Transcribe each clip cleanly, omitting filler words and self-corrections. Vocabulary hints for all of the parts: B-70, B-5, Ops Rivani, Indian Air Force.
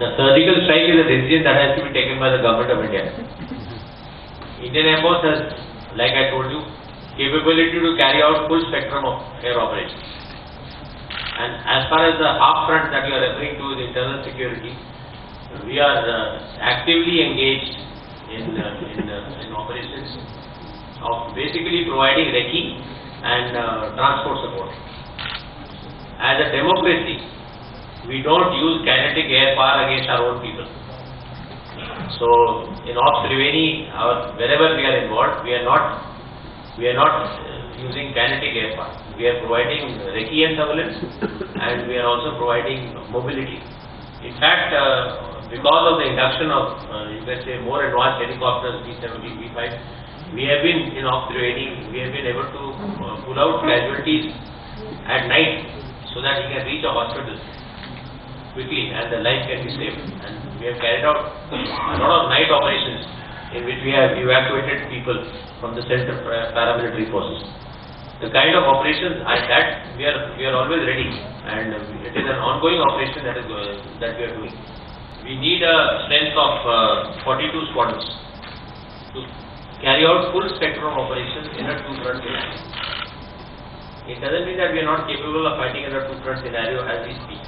Now, surgical strike is a decision that has to be taken by the government of India. Indian Air Force has, like I told you, capability to carry out full spectrum of air operations. And as far as the half front that you are referring to is internal security, we are actively engaged in operations of basically providing recce and transport support. As a democracy, we don't use kinetic air power against our own people. So in Ops Rivani, wherever we are involved, we are not using kinetic air power. We are providing recce and surveillance, and we are also providing mobility. In fact, because of the induction of you can say more advanced helicopters, B-70, B-5, we have been in Ops Rivani, we have been able to pull out casualties at night so that we can reach a hospital quickly and the life can be saved. And we have carried out a lot of night operations in which we have evacuated people from the center paramilitary forces. The kind of operations at that we are always ready, and it is an ongoing operation that is that we are doing. We need a strength of 42 squadrons to carry out full spectrum operations in a two-front scenario. It doesn't mean that we are not capable of fighting in a two-front scenario as we speak.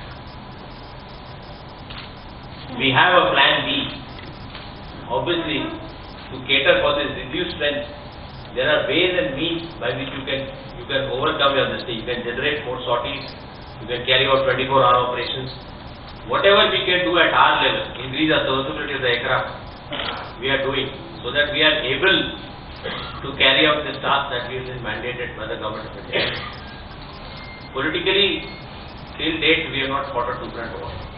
We have a plan B, obviously, to cater for this reduced strength. There are ways and means by which you can overcome your mistake. You can generate more sorties. You can carry out 24-hour operations. Whatever we can do at our level, increase our serviceability of the aircraft, we are doing so that we are able to carry out this task that is mandated by the government of India. Politically, till date, we have not fought a two-front war.